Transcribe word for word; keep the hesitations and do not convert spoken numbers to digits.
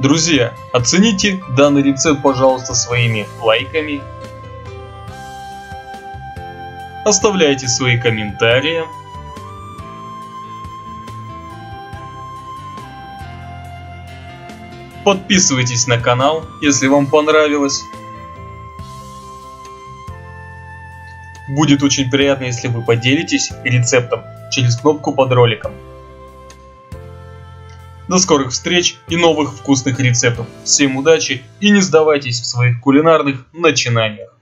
Друзья, оцените данный рецепт, пожалуйста, своими лайками. Оставляйте свои комментарии. Подписывайтесь на канал, если вам понравилось. Будет очень приятно, если вы поделитесь рецептом через кнопку под роликом. До скорых встреч и новых вкусных рецептов. Всем удачи и не сдавайтесь в своих кулинарных начинаниях.